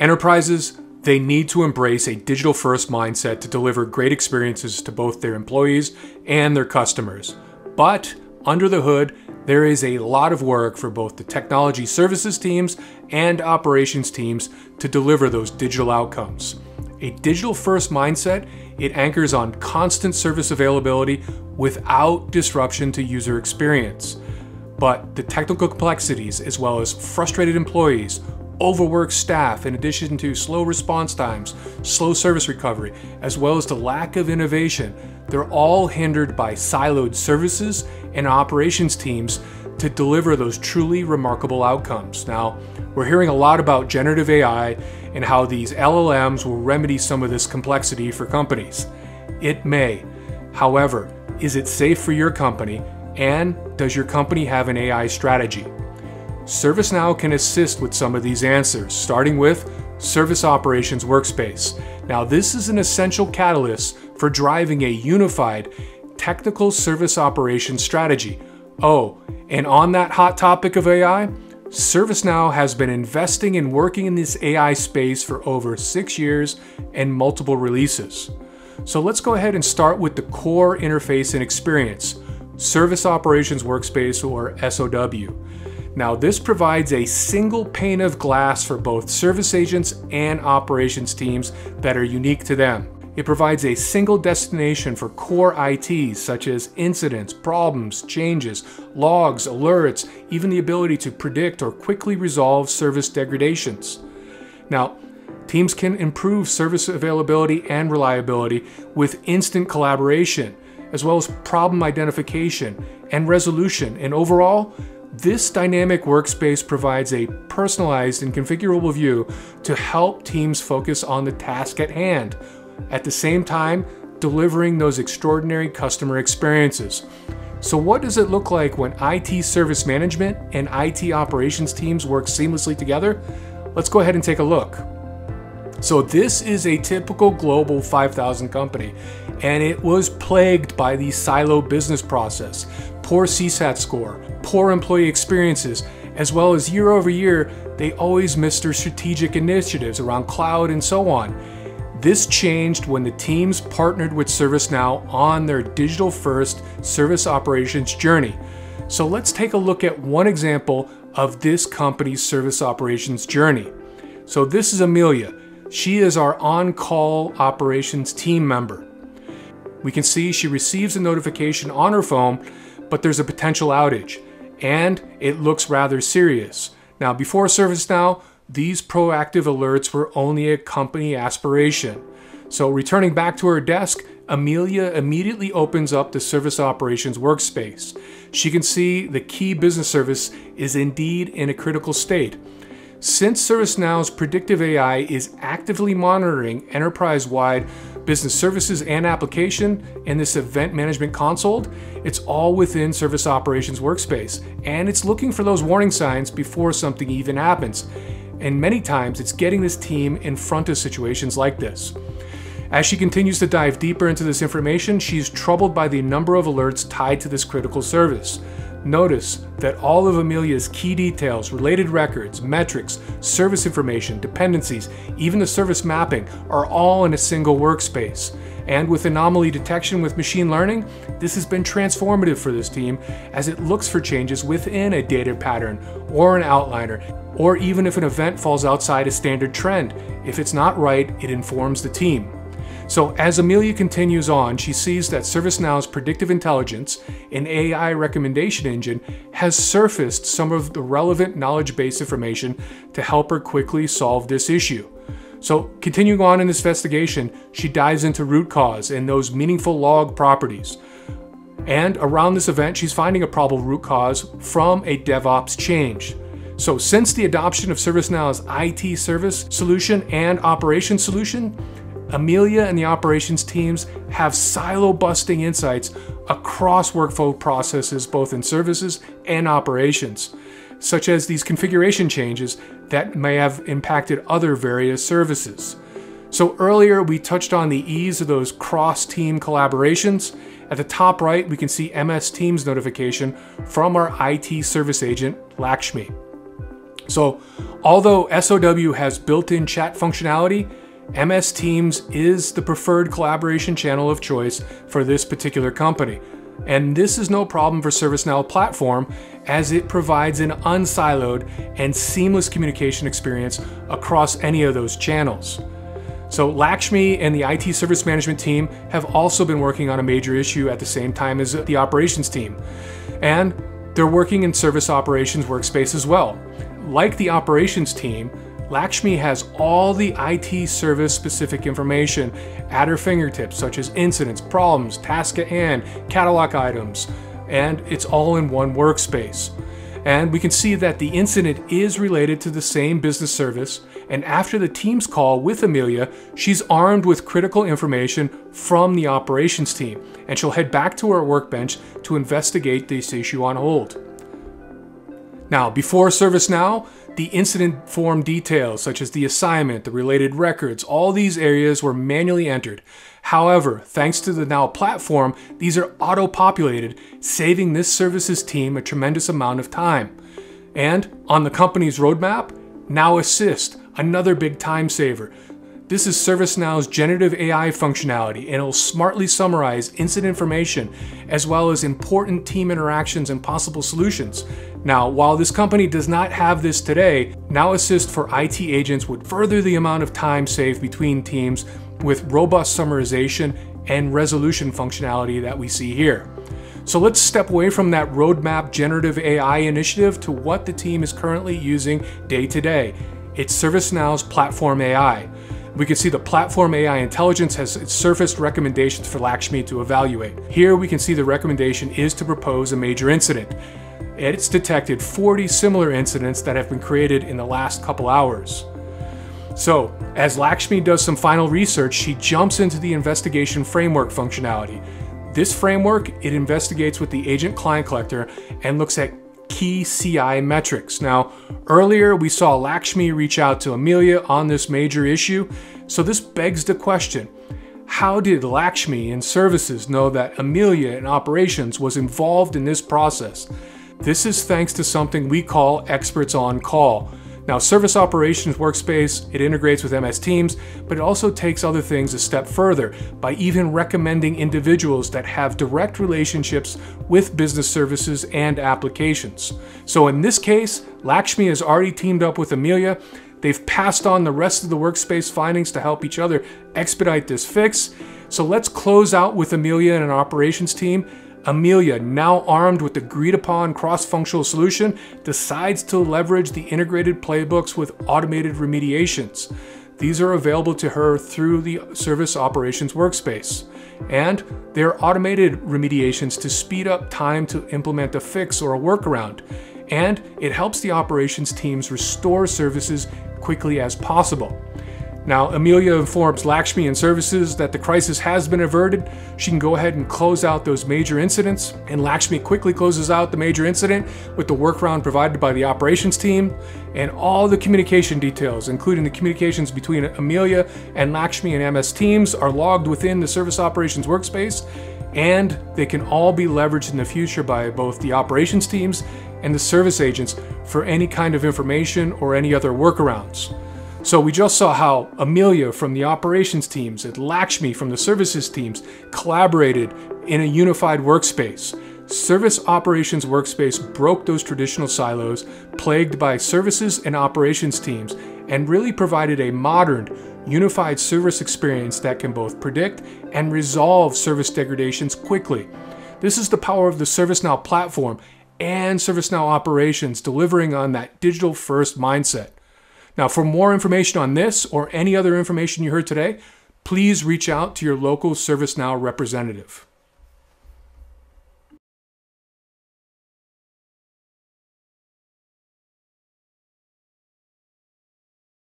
Enterprises, they need to embrace a digital-first mindset to deliver great experiences to both their employees and their customers. But under the hood, there is a lot of work for both the technology services teams and operations teams to deliver those digital outcomes. A digital-first mindset, it anchors on constant service availability without disruption to user experience. But the technical complexities, as well as frustrated employees, overworked staff, in addition to slow response times, slow service recovery, as well as the lack of innovation, they're all hindered by siloed services and operations teams to deliver those truly remarkable outcomes. Now, we're hearing a lot about generative AI and how these LLMs will remedy some of this complexity for companies. It may. However, is it safe for your company, and does your company have an AI strategy? ServiceNow can assist with some of these answers, starting with Service Operations Workspace. Now, this is an essential catalyst for driving a unified technical service operations strategy. Oh, and on that hot topic of AI, ServiceNow has been investing and working in this AI space for over 6 years and multiple releases. So let's go ahead and start with the core interface and experience, Service Operations Workspace, or SOW. Now, this provides a single pane of glass for both service agents and operations teams that are unique to them. It provides a single destination for core ITs, such as incidents, problems, changes, logs, alerts, even the ability to predict or quickly resolve service degradations. Now, teams can improve service availability and reliability with instant collaboration, as well as problem identification and resolution, and overall, this dynamic workspace provides a personalized and configurable view to help teams focus on the task at hand, at the same time delivering those extraordinary customer experiences. So what does it look like when IT service management and IT operations teams work seamlessly together? Let's go ahead and take a look. So this is a typical global 5,000 company, and it was plagued by the silo business process, poor CSAT score, poor employee experiences, as well as year over year, they always missed their strategic initiatives around cloud and so on. This changed when the teams partnered with ServiceNow on their digital-first service operations journey. So let's take a look at one example of this company's service operations journey. So this is Amelia. She is our on-call operations team member. We can see she receives a notification on her phone, but there's a potential outage, and it looks rather serious. Now, before ServiceNow, these proactive alerts were only a company aspiration. So returning back to her desk, Amelia immediately opens up the Service Operations Workspace. She can see the key business service is indeed in a critical state. Since ServiceNow's predictive AI is actively monitoring enterprise-wide business services and application in this event management console, it's all within Service Operations Workspace, and it's looking for those warning signs before something even happens. And many times it's getting this team in front of situations like this. As she continues to dive deeper into this information, she's troubled by the number of alerts tied to this critical service. Notice that all of Amelia's key details, related records, metrics, service information, dependencies, even the service mapping are all in a single workspace. And with anomaly detection with machine learning, this has been transformative for this team as it looks for changes within a data pattern or an outliner, or even if an event falls outside a standard trend. If it's not right, it informs the team. So as Amelia continues on, she sees that ServiceNow's predictive intelligence, an AI recommendation engine, has surfaced some of the relevant knowledge base information to help her quickly solve this issue. So continuing on in this investigation, she dives into root cause and those meaningful log properties. And around this event, she's finding a probable root cause from a DevOps change. So since the adoption of ServiceNow's IT service solution and operations solution, Amelia and the operations teams have silo-busting insights across workflow processes, both in services and operations, such as these configuration changes that may have impacted other various services. So earlier we touched on the ease of those cross-team collaborations. At the top right, we can see MS Teams notification from our IT service agent, Lakshmi. So although SOW has built-in chat functionality, MS Teams is the preferred collaboration channel of choice for this particular company. And this is no problem for ServiceNow platform, as it provides an unsiloed and seamless communication experience across any of those channels. So Lakshmi and the IT service management team have also been working on a major issue at the same time as the operations team. And they're working in Service Operations Workspace as well. Like the operations team, Lakshmi has all the IT service specific information at her fingertips, such as incidents, problems, tasks at hand, catalog items, and it's all in one workspace. And we can see that the incident is related to the same business service, and after the team's call with Amelia, she's armed with critical information from the operations team, and she'll head back to her workbench to investigate this issue on hold. Now, before ServiceNow, the incident form details, such as the assignment, the related records, all these areas were manually entered. However, thanks to the Now platform, these are auto-populated, saving this services team a tremendous amount of time. And on the company's roadmap, Now Assist, another big time saver. This is ServiceNow's generative AI functionality, and it'll smartly summarize incident information as well as important team interactions and possible solutions. Now, while this company does not have this today, Now Assist for IT agents would further the amount of time saved between teams with robust summarization and resolution functionality that we see here. So let's step away from that roadmap generative AI initiative to what the team is currently using day to day. It's ServiceNow's Platform AI. We can see the Platform AI Intelligence has surfaced recommendations for Lakshmi to evaluate. Here we can see the recommendation is to propose a major incident. It's detected 40 similar incidents that have been created in the last couple hours. So, as Lakshmi does some final research, she jumps into the investigation framework functionality. This framework, it investigates with the agent client collector and looks at key CI metrics. Now, earlier we saw Lakshmi reach out to Amelia on this major issue, so this begs the question, how did Lakshmi in services know that Amelia in operations was involved in this process? This is thanks to something we call experts on call. Now, Service Operations Workspace, it integrates with MS Teams, but it also takes other things a step further by even recommending individuals that have direct relationships with business services and applications. So in this case, Lakshmi has already teamed up with Amelia. They've passed on the rest of the workspace findings to help each other expedite this fix. So let's close out with Amelia and an operations team. Amelia, now armed with the agreed-upon cross-functional solution, decides to leverage the integrated playbooks with automated remediations. These are available to her through the Service Operations Workspace. And they're automated remediations to speed up time to implement a fix or a workaround. And it helps the operations teams restore services quickly as possible. Now, Amelia informs Lakshmi and services that the crisis has been averted. She can go ahead and close out those major incidents, and Lakshmi quickly closes out the major incident with the workaround provided by the operations team, and all the communication details, including the communications between Amelia and Lakshmi and MS Teams, are logged within the Service Operations Workspace, and they can all be leveraged in the future by both the operations teams and the service agents for any kind of information or any other workarounds. So we just saw how Amelia from the operations teams and Lakshmi from the services teams collaborated in a unified workspace. Service Operations Workspace broke those traditional silos plagued by services and operations teams and really provided a modern, unified service experience that can both predict and resolve service degradations quickly. This is the power of the ServiceNow platform and ServiceNow operations delivering on that digital-first mindset. Now, for more information on this or any other information you heard today, please reach out to your local ServiceNow representative.